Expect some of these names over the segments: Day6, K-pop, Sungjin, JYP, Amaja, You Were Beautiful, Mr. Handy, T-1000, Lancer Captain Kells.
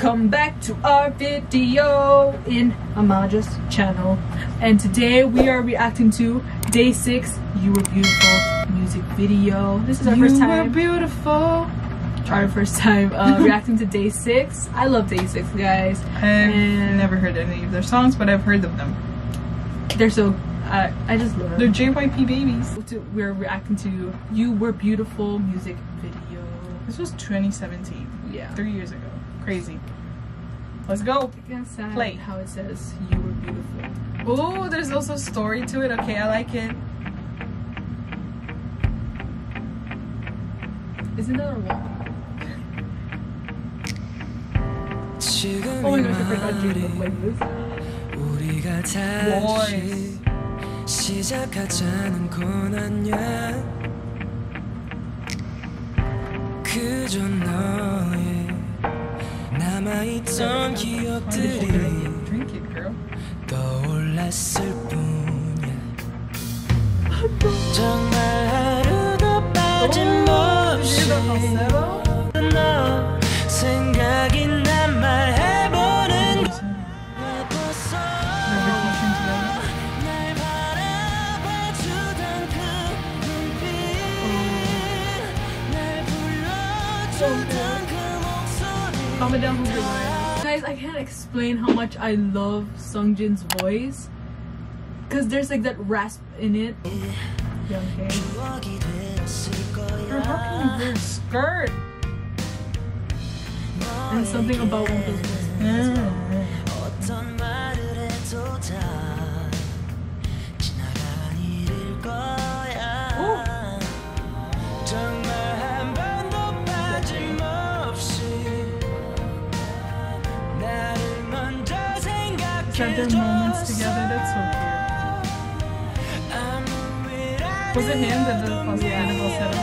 Come back to our video in Amaja's channel, and today we are reacting to Day 6 You Were Beautiful music video. This is our first time. You were beautiful. Our first time reacting to Day 6. I love Day 6, guys. I've never heard any of their songs, but I've heard of them. They're so I just love them. They're JYP babies. We're reacting to You Were Beautiful music video. This was 2017. Yeah, 3 years ago. Crazy. Let's go. Play. How it says you were beautiful. Oh, there's also a story to it. Okay, I like it. Isn't that a wall? Oh my gosh, I forgot you look like this. Voice. Drink it, girl. Guys, I can't explain how much I love Sungjin's voice, because there's like that rasp in it. Yeah, okay. Her fucking skirt. And something about one of those. Their moments together, that's so cute. Was it him that the first animal set up?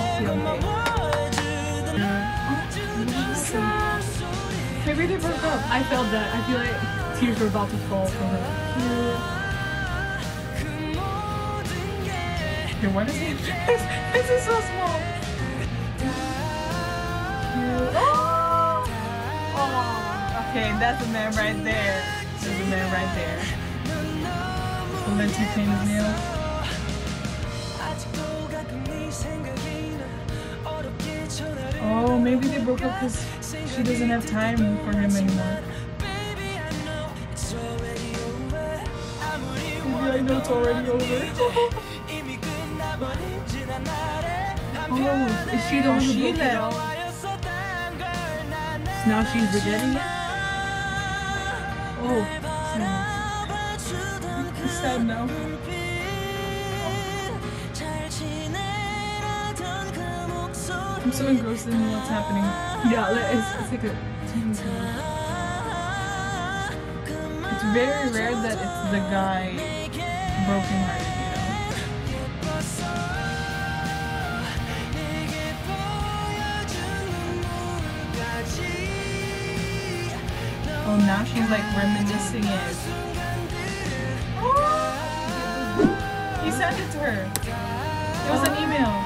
Yeah. Maybe they broke up. I felt that. I feel like tears were about to fall from her. Yeah. Hey, what is it? This is so small. Yeah. Oh! Oh! Okay, that's a man right there. There's a man right there. And then she painted his nails. Oh, maybe they broke up because she doesn't have time for him anymore. I know it's already over. Oh, is she the one who broke it all? Now she's regretting it? Oh, it's sad now. I'm so engrossed in what's happening. Yeah, it's like a... It's very rare that it's the guy broken hearted, you know? Oh, now she's like reminiscing it. Oh! He sent it to her. It was an email. Oh.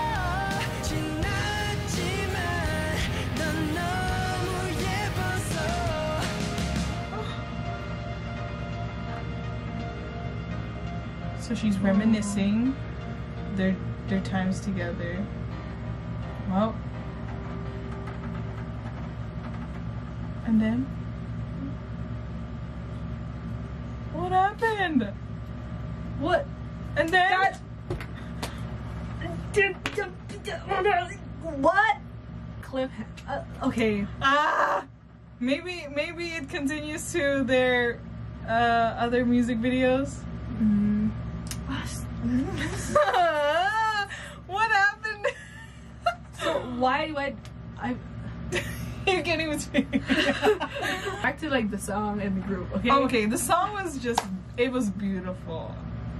So she's reminiscing their times together. Well. And then? What happened? What? And then? That... What? Cliffhanger. Okay. Ah! Maybe it continues to their other music videos. What happened? So why do I... You can't even speak. Back to like the song and the group. Okay. Okay. The song was just—it was beautiful.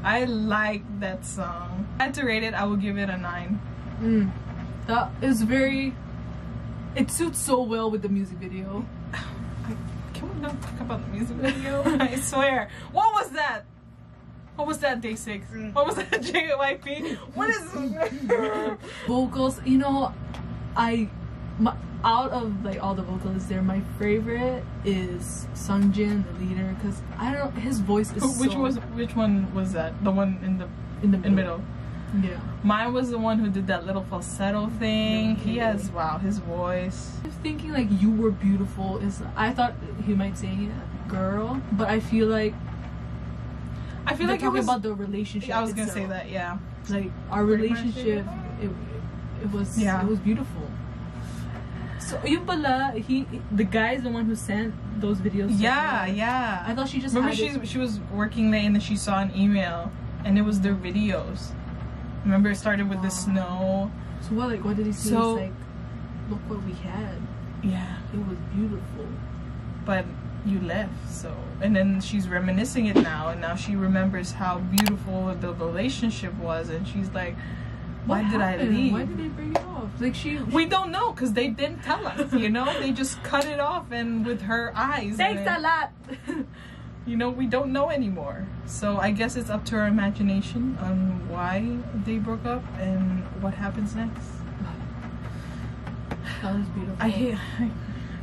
I like that song. I had to rate it. I will give it a 9. That is very. It suits so well with the music video. Can we not talk about the music video? I swear. What was that? What was that, Day 6? What was that, JYP? What is vocals? You know, I out of like all the vocalists there, my favorite is Sungjin, the leader, because I don't know, his voice is which one was that? The one in the middle. Yeah. Mine was the one who did that little falsetto thing. He has, wow, his voice. I was thinking like You Were Beautiful is, I thought he might say girl, but I feel like it was about the relationship. I was gonna say that, yeah. Like our relationship, it was beautiful. So yun pala, the guy is the one who sent those videos. Yeah, yeah. I thought she just remember she was working late and then she saw an email and it was their videos. Remember it started with the snow. So what did he say? So, it's like, look what we had. Yeah. It was beautiful. But you left, so. And then she's reminiscing it now, and now she remembers how beautiful the relationship was, and she's like, why did I leave? Why did they break it off? Like we don't know, because they didn't tell us, you know? They just cut it off and with her eyes. Thanks a lot! You know, we don't know anymore. So I guess it's up to our imagination on why they broke up and what happens next. That was beautiful.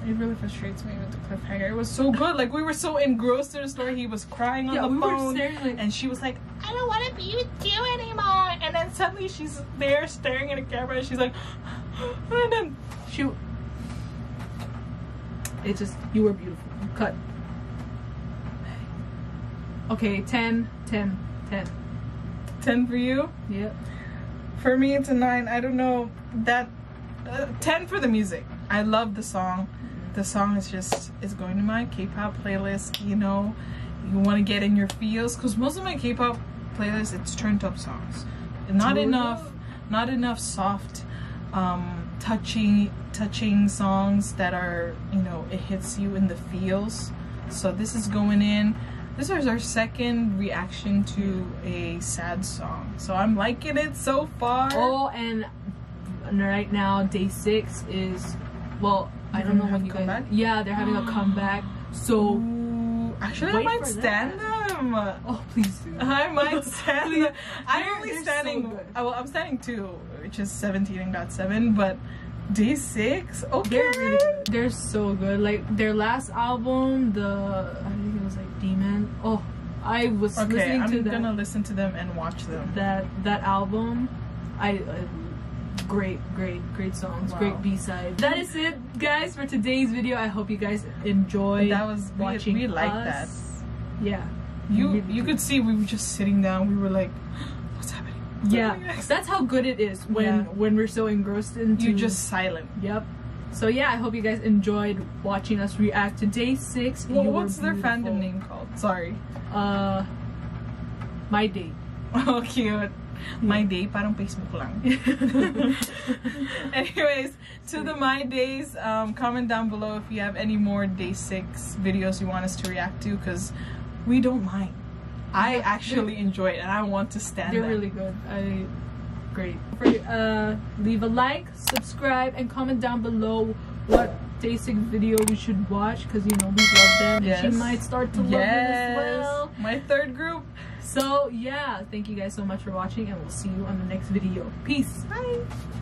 It really frustrates me with the cliffhanger. It was so good. Like, we were so engrossed in the story. He was crying on the phone. And she was like, I don't want to be with you anymore. And then suddenly she's there staring at the camera. And she's like, and then she... It's just, you were beautiful. Cut. Okay, 10. 10 for you? Yep. For me, it's a 9. I don't know. 10 for the music. I love the song. The song is just, it's going to my K-pop playlist, you know. You want to get in your feels, because most of my K-pop playlists, it's turned up songs. Not enough soft, touching songs that are, you know, it hits you in the feels. So this is going in. This is our second reaction to a sad song. So I'm liking it so far. Oh, and right now, Day 6 is, well, I don't know when you guys... Comeback? Yeah, they're having a comeback. So... Ooh, actually, I might stand them. Oh, please do. I might stand them. I'm only standing... So well, I'm standing 2, which is 17 and got 7, but... Day 6? Okay. They're really good. They're so good. Like, their last album, I think it was like Demon. Oh, I was listening to them. I'm gonna listen to them and watch them. That album, great songs, wow. Great B-side. That is it, guys, for today's video. I hope you guys enjoyed. That was watching. We like that. Yeah. You could see we were just sitting down. We were like, what's happening? Yeah. That's how good it is when we're so engrossed into. You're just silent. Yep. So yeah, I hope you guys enjoyed watching us react to Day 6. Well, what's their fandom name called? Sorry. My Day. Oh, cute. My Day, parang Facebook lang. Anyways, to the My Days, comment down below if you have any more Day 6 videos you want us to react to, because we don't mind. I actually enjoy it and I want to stand there. They're really good. Great. Leave a like, subscribe, and comment down below what Day 6 video we should watch, because you know we love them. Yes. And she might start to love them as well. My third group. So yeah, thank you guys so much for watching, and we'll see you on the next video. Peace. Bye.